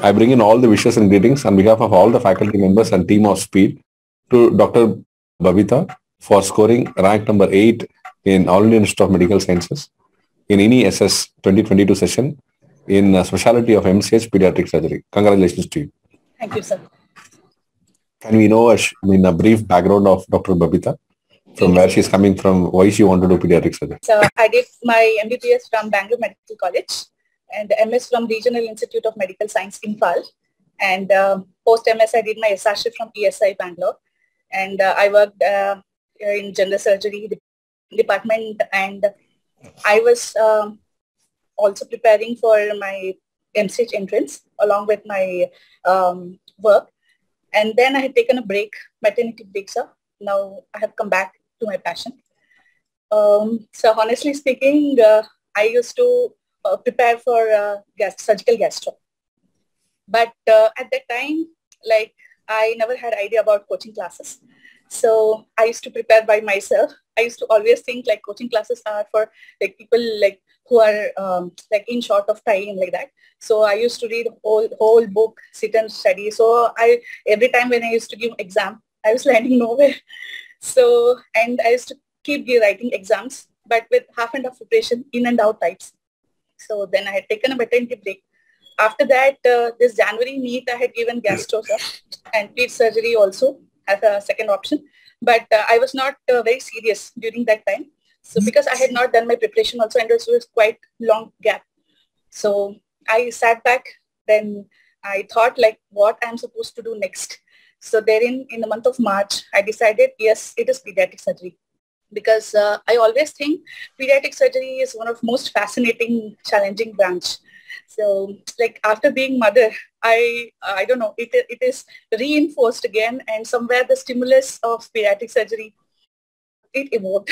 I bring in all the wishes and greetings on behalf of all the faculty members and team of SPEED to Dr. Babita for scoring rank number 8 in All India Institute of Medical Sciences in NEET SS 2022 session in speciality of MCH pediatric surgery. Congratulations to you. Thank you, sir. Can we know a brief background of Dr. Babita? From where she's coming from, why she wanted to do pediatric surgery? So I did my MBBS from Bangalore Medical College and MS from Regional Institute of Medical Science, Imphal. And post-MS, I did my SRC from ESI Bangalore. And I worked in general surgery department, and I was also preparing for my MCH entrance along with my work. And then I had taken a break, maternity break, sir. Now I have come back to my passion. So honestly speaking, I used to prepare for surgical gastro. But at that time, like, I never had idea about coaching classes. So I used to prepare by myself. I used to always think like coaching classes are for like people like who are like in short of time like that. So I used to read whole book, sit and study. So I every time when I used to give exam, I was landing nowhere. So, and I used to keep writing exams, but with half and half preparation, in and out types. So then I had taken a maternity break. After that, this January NEET, I had given gastro and pediatric surgery also as a second option. But I was not very serious during that time. So because I had not done my preparation also, and it was quite long gap. So I sat back, then I thought like what I'm supposed to do next. So therein, in the month of March, I decided, yes, it is pediatric surgery. Because I always think pediatric surgery is one of most fascinating, challenging branch. So like after being mother, I don't know, it is reinforced again. And somewhere the stimulus of pediatric surgery, it evoked.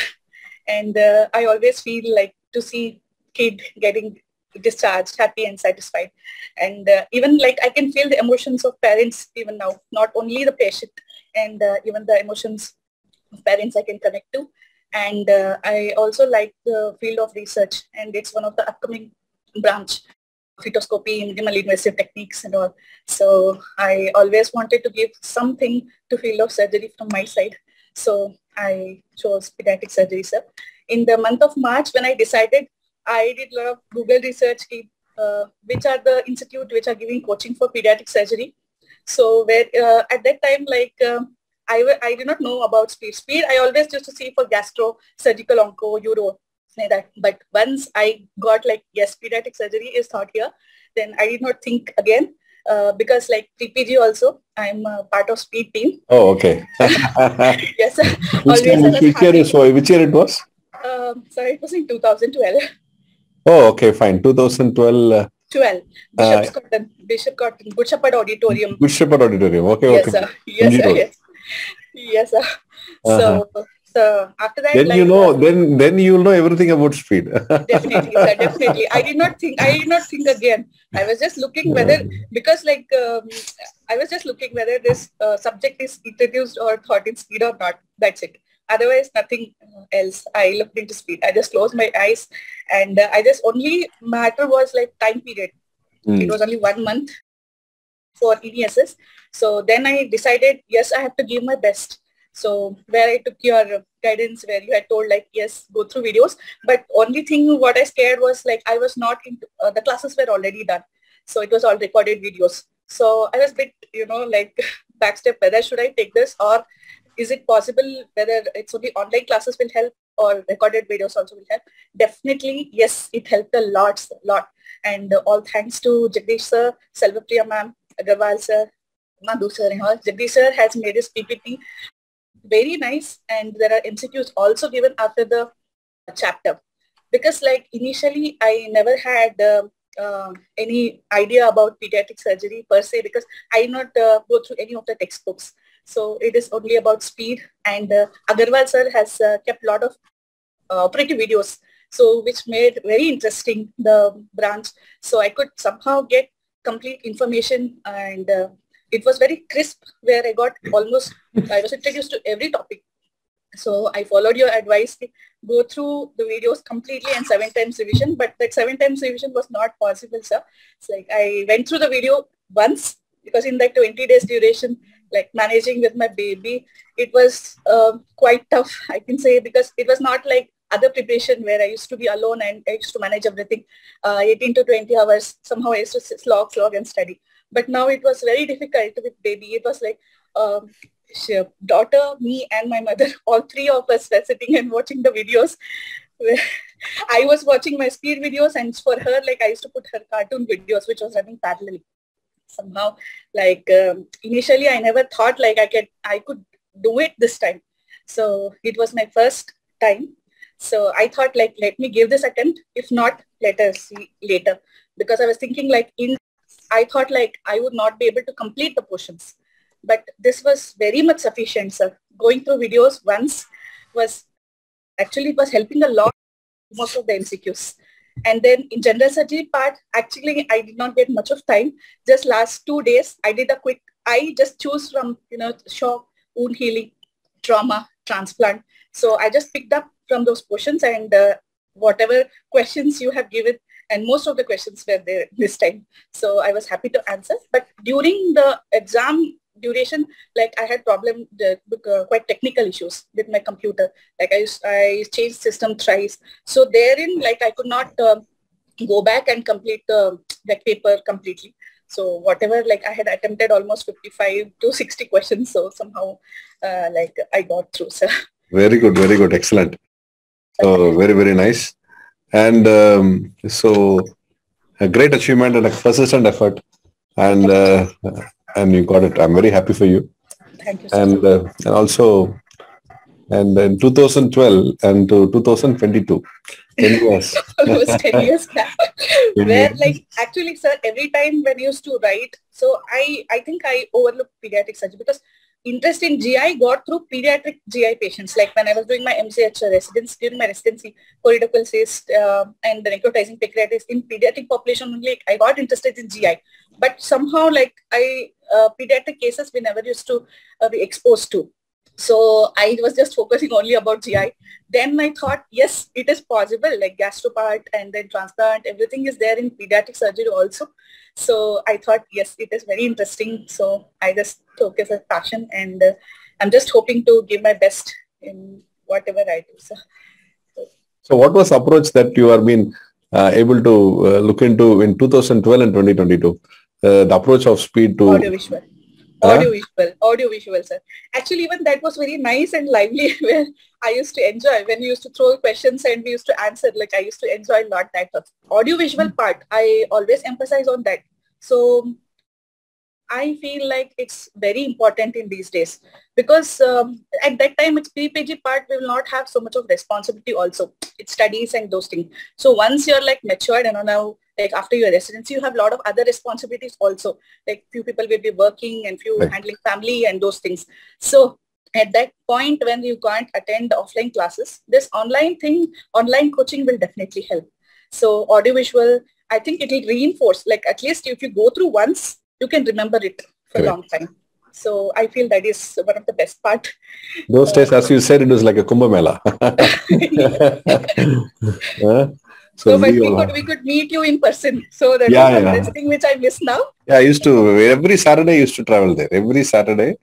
And I always feel like to see kid getting discharged happy and satisfied, and even like I can feel the emotions of parents even now, not only the patient, and even the emotions of parents I can connect to. And I also like the field of research, and it's one of the upcoming branch, fetoscopy, minimal invasive techniques and all. So I always wanted to give something to field of surgery from my side, so I chose pediatric surgery, sir. In the month of March, when I decided, I did a lot of Google research, which are the institute which are giving coaching for pediatric surgery. So where at that time, like I did not know about SPEED. SPEED I always used to see for gastro, surgical, onco, uro, like that. But once I got like, yes, pediatric surgery is taught here, then I did not think again. Because like PGI also, I'm part of SPEED team. Oh, okay. Yes, sir. Which year it was? Sorry, it was in 2012. Oh, okay, fine. 2012. 12. Bishop Cotton. Good Shepherd Auditorium. Good Shepherd Auditorium. Okay, yes, okay. Sir. Yes, sir. Yes, yes, sir. So after that, then like, you know, then you will know everything about SPEED. Definitely, sir. Definitely. I did not think again. I was just looking whether, because like I was just looking whether this subject is introduced or thought in SPEED or not. That's it. Otherwise, nothing else. I looked into SPEED. I just closed my eyes, and I just only matter was like time period. It was only 1 month for ESS. So then I decided, yes, I have to give my best. So where I took your guidance, where you had told like, yes, go through videos. But only thing what I scared was like I was not into the classes were already done. So it was all recorded videos. So I was a bit, you know, like backstep whether should I take this, or is it possible whether it's only online classes will help or recorded videos also will help? Definitely, yes, it helped a lot. And all thanks to Jagdish sir, Salvapriya ma'am, Agarwal sir, Madhu sir and all. Jagdish sir has made his PPT very nice, and there are MCQs also given after the chapter. Because like initially I never had any idea about pediatric surgery per se, because I did not go through any of the textbooks. So it is only about SPEED, and Agarwal sir has kept a lot of operative videos, so which made very interesting the branch. So I could somehow get complete information, and it was very crisp, where I got almost, I was introduced to every topic. So I followed your advice, go through the videos completely and 7 times revision, but that 7 times revision was not possible, sir. So like I went through the video once, because in like 20 days duration, like managing with my baby, it was quite tough, I can say, because it was not like other preparation where I used to be alone and I used to manage everything. 18 to 20 hours, somehow I used to slog and study. But now it was very difficult with baby. It was like daughter, me and my mother, all three of us were sitting and watching the videos. I was watching my speed videos, and for her, like I used to put her cartoon videos, which was running parallelly. Somehow, like initially, I never thought like I could do it this time. So it was my first time. So I thought like, let me give this attempt. If not, let us see later. Because I was thinking like I thought like I would not be able to complete the portions. But this was very much sufficient, sir. Going through videos once was, actually it was helping a lot, most of the MCQs. And then in general surgery part, actually I did not get much of time. Just last 2 days, I did a quick, I just choose from, you know, shock, wound healing, trauma, transplant. So I just picked up from those portions and whatever questions you have given, and most of the questions were there this time. So I was happy to answer. But during the exam duration, like I had problem with quite technical issues with my computer. Like I changed system thrice. So therein, like I could not go back and complete the paper completely. So whatever, like I had attempted almost 55 to 60 questions. So somehow like I got through, sir. Very good. Very good. Excellent. So very, very nice. And so a great achievement and a persistent effort. And you got it. I'm very happy for you. Thank you, sir. And also, and in 2012 and to 2022, 10 years. Almost 10 years now. Where like, actually, sir, every time when I used to write, so I think I overlooked pediatric surgery because interest in GI got through pediatric GI patients. Like when I was doing my MCH residency, during my residency, choledochal cyst and the necrotizing pancreatitis in pediatric population only, I got interested in GI. But somehow like pediatric cases we never used to be exposed to. So I was just focusing only about GI. Then I thought, yes, it is possible, like gastropart and then transplant, everything is there in pediatric surgery also. So I thought, yes, it is very interesting. So I just took it as a passion and I'm just hoping to give my best in whatever I do, sir. So what was the approach that you have been able to look into in 2012 and 2022? The approach of speed to... Audiovisual. Audiovisual, sir. Actually, even that was very nice and lively where I used to enjoy when you used to throw questions and we used to answer. Like I used to enjoy a lot that audiovisual part. I always emphasize on that. So I feel like it's very important in these days because at that time it's pre-PG part, we will not have so much of responsibility also. It's studies and those things. So once you're like matured and now like after your residency, you have a lot of other responsibilities also. Like few people will be working and few handling family and those things. So at that point when you can't attend the offline classes, this online thing, online coaching will definitely help. So audiovisual, I think it will reinforce, like at least if you go through once, you can remember it for a long time. So I feel that is one of the best part. Those days, as you said, it was like a Kumbh Mela. So but we could meet you in person. So that was the best thing which I miss now. Yeah, I used to, every Saturday I used to travel there. Every Saturday,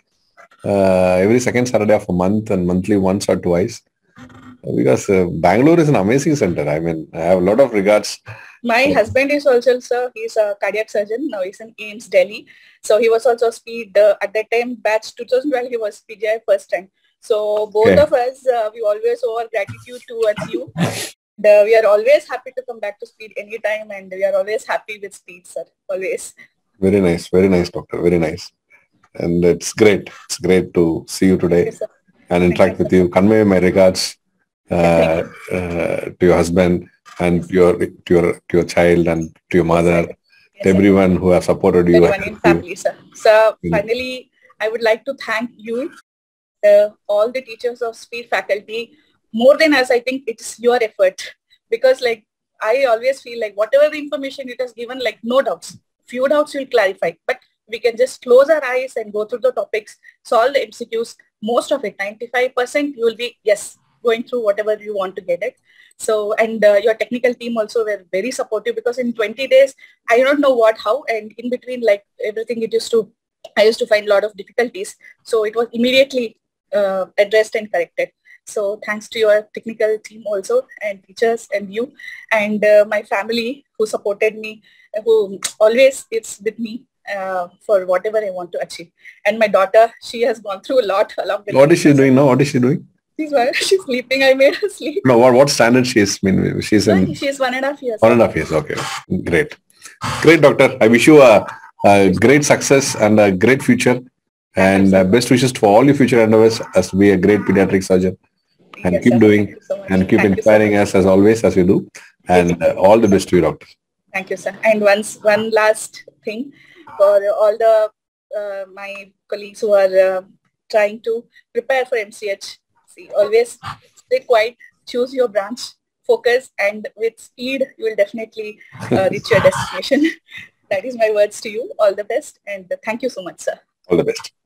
every second Saturday of a month and monthly once or twice. Because Bangalore is an amazing center. I mean, I have a lot of regards. My husband is also, sir, he's a cardiac surgeon. Now he's in Ames, Delhi. So he was also speed, at that time, batch 2012, he was PGI first time. So both of us, we always owe our gratitude towards you. And, we are always happy to come back to speed anytime. And we are always happy with speed, sir. Always. Very nice, doctor. Very nice. And it's great. It's great to see you today and interact with you. Convey my regards to your husband and to your child and to your mother, to everyone who has supported you. Everyone in family, sir. So finally, I would like to thank you, all the teachers of SPEED faculty. More than us, I think it's your effort because, like, I always feel like whatever the information it has given, like, no doubts, few doubts will clarify, but we can just close our eyes and go through the topics, solve the MCQs. Most of it, 95%, you will be yes. going through whatever you want to get it. So, and your technical team also were very supportive, because in 20 days, I don't know what, how, and in between, like everything, I used to find a lot of difficulties. So it was immediately addressed and corrected. So thanks to your technical team also, and teachers, and you, and my family who supported me, who always is with me for whatever I want to achieve. And my daughter, she has gone through a lot along the way. What is she doing now? What is she doing? She's sleeping. I made her sleep. No, what standard she is? I mean, she's in. She's 1.5 years. 1.5 years. Okay, great, great, doctor. I wish you a great success and a great future, and best wishes for all your future endeavors as to be a great pediatric surgeon. And yes, keep doing so and keep inspiring us as always, as you do. And all the best to you, doctor. Thank you, sir. And one last thing for all the my colleagues who are trying to prepare for MCH. See, always stay quiet, choose your branch, focus, and with speed, you will definitely reach your destination. That is my words to you. All the best, and thank you so much, sir. All the best.